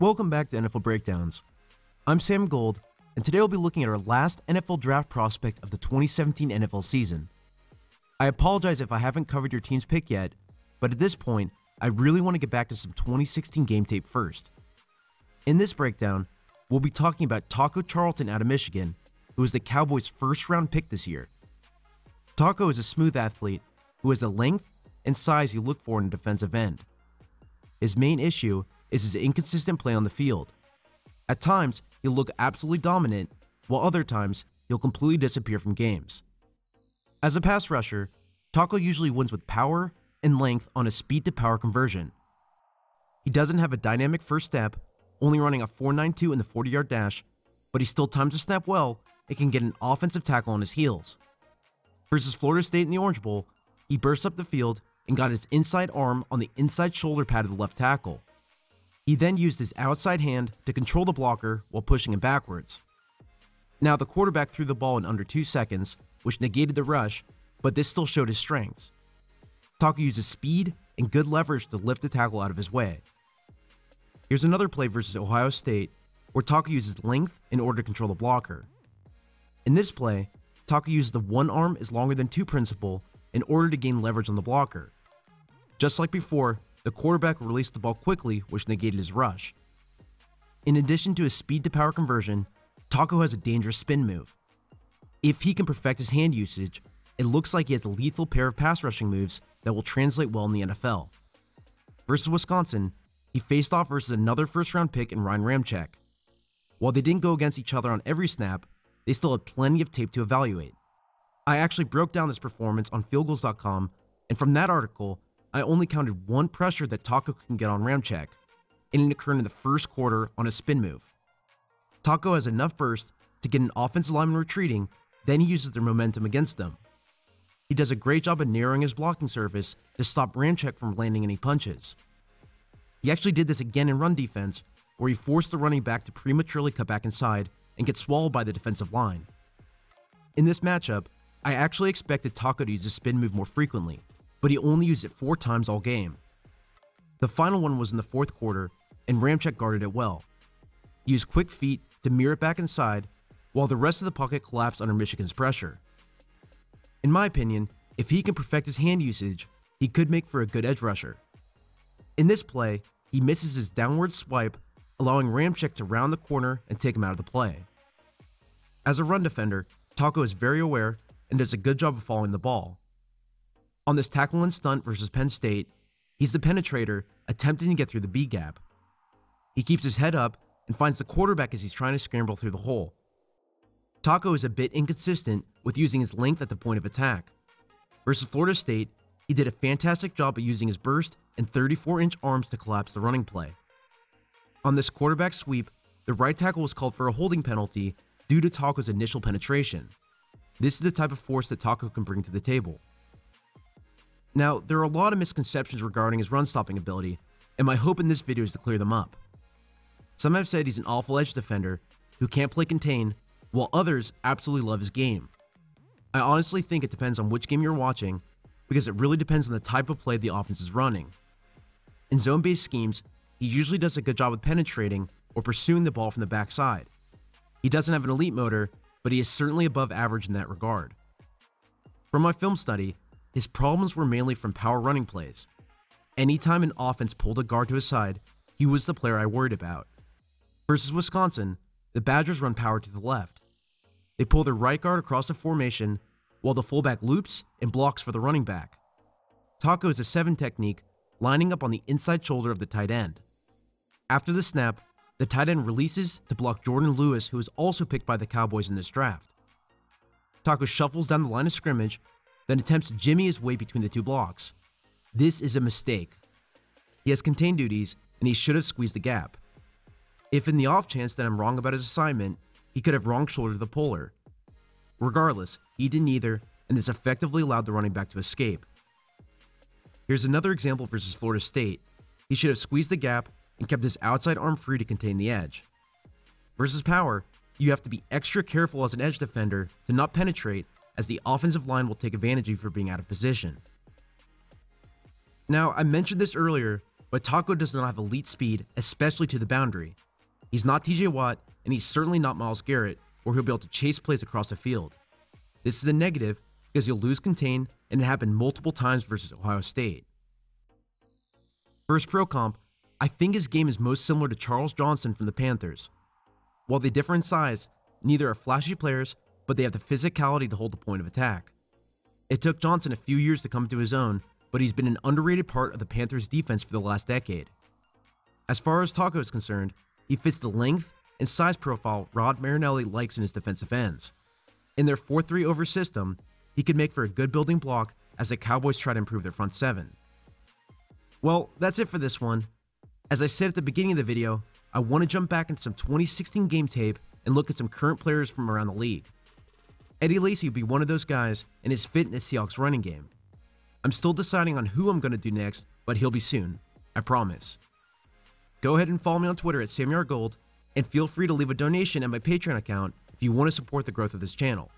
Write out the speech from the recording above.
Welcome back to NFL Breakdowns. I'm Sam Gold, and today we'll be looking at our last NFL draft prospect of the 2017 NFL season. I apologize if I haven't covered your team's pick yet, but at this point, I really want to get back to some 2016 game tape first. In this breakdown, we'll be talking about Taco Charlton out of Michigan, who is the Cowboys' first-round pick this year. Taco is a smooth athlete who has the length and size you look for in a defensive end. His main issue is his inconsistent play on the field. At times, he'll look absolutely dominant, while other times, he'll completely disappear from games. As a pass rusher, Taco usually wins with power and length on a speed-to-power conversion. He doesn't have a dynamic first step, only running a 4.92 in the 40-yard dash, but he still times the snap well and can get an offensive tackle on his heels. Versus Florida State in the Orange Bowl, he burst up the field and got his inside arm on the inside shoulder pad of the left tackle. He then used his outside hand to control the blocker while pushing him backwards. Now, the quarterback threw the ball in under 2 seconds, which negated the rush, but this still showed his strengths. Taco uses speed and good leverage to lift the tackle out of his way. Here's another play versus Ohio State, where Taco uses length in order to control the blocker. In this play, Taco uses the one arm is longer than two principle in order to gain leverage on the blocker. Just like before, the quarterback released the ball quickly, which negated his rush. In addition to his speed-to-power conversion, Taco has a dangerous spin move. If he can perfect his hand usage, it looks like he has a lethal pair of pass-rushing moves that will translate well in the NFL. Versus Wisconsin, he faced off versus another first-round pick in Ryan Ramczyk. While they didn't go against each other on every snap, they still had plenty of tape to evaluate. I actually broke down this performance on fieldgoals.com, and from that article, I only counted one pressure that Taco can get on Ramczyk, and it occurred in the first quarter on a spin move. Taco has enough burst to get an offensive lineman retreating, then he uses their momentum against them. He does a great job of narrowing his blocking surface to stop Ramczyk from landing any punches. He actually did this again in run defense, where he forced the running back to prematurely cut back inside and get swallowed by the defensive line. In this matchup, I actually expected Taco to use his spin move more frequently, but he only used it 4 times all game. The final one was in the fourth quarter, and Ramczyk guarded it well. He used quick feet to mirror it back inside, while the rest of the pocket collapsed under Michigan's pressure. In my opinion, if he can perfect his hand usage, he could make for a good edge rusher. In this play, he misses his downward swipe, allowing Ramczyk to round the corner and take him out of the play. As a run defender, Taco is very aware and does a good job of following the ball. On this tackle and stunt versus Penn State, he's the penetrator attempting to get through the B gap. He keeps his head up and finds the quarterback as he's trying to scramble through the hole. Taco is a bit inconsistent with using his length at the point of attack. Versus Florida State, he did a fantastic job of using his burst and 34-inch arms to collapse the running play. On this quarterback sweep, the right tackle was called for a holding penalty due to Taco's initial penetration. This is the type of force that Taco can bring to the table. Now, there are a lot of misconceptions regarding his run-stopping ability, and my hope in this video is to clear them up. Some have said he's an awful edge defender who can't play contain, while others absolutely love his game. I honestly think it depends on which game you're watching, because it really depends on the type of play the offense is running. In zone-based schemes, he usually does a good job of penetrating or pursuing the ball from the backside. He doesn't have an elite motor, but he is certainly above average in that regard. From my film study, his problems were mainly from power running plays. Anytime an offense pulled a guard to his side, he was the player I worried about. Versus Wisconsin, the Badgers run power to the left. They pull their right guard across the formation, while the fullback loops and blocks for the running back. Taco is a 7 technique, lining up on the inside shoulder of the tight end. After the snap, the tight end releases to block Jordan Lewis, who is also picked by the Cowboys in this draft. Taco shuffles down the line of scrimmage, then attempts to jimmy his way between the two blocks. This is a mistake. He has contain duties, and he should have squeezed the gap. If in the off chance that I'm wrong about his assignment, he could have wrong shouldered the puller. Regardless, he didn't either, and this effectively allowed the running back to escape. Here's another example versus Florida State. He should have squeezed the gap and kept his outside arm free to contain the edge. Versus power, you have to be extra careful as an edge defender to not penetrate, as the offensive line will take advantage of you for being out of position. Now, I mentioned this earlier, but Taco does not have elite speed, especially to the boundary. He's not TJ Watt, and he's certainly not Myles Garrett, where he'll be able to chase plays across the field. This is a negative because he'll lose contain, and it happened multiple times versus Ohio State. For his pro comp, I think his game is most similar to Charles Johnson from the Panthers. While they differ in size, neither are flashy players, but they have the physicality to hold the point of attack. It took Johnson a few years to come to his own, but he's been an underrated part of the Panthers' defense for the last decade. As far as Taco is concerned, he fits the length and size profile Rod Marinelli likes in his defensive ends. In their 4-3 over system, he could make for a good building block as the Cowboys try to improve their front seven. Well, that's it for this one. As I said at the beginning of the video, I want to jump back into some 2016 game tape and look at some current players from around the league. Eddie Lacy would be one of those guys, and his fit in the Seahawks running game. I'm still deciding on who I'm going to do next, but he'll be soon, I promise. Go ahead and follow me on Twitter at Samuel Gold, and feel free to leave a donation at my Patreon account if you want to support the growth of this channel.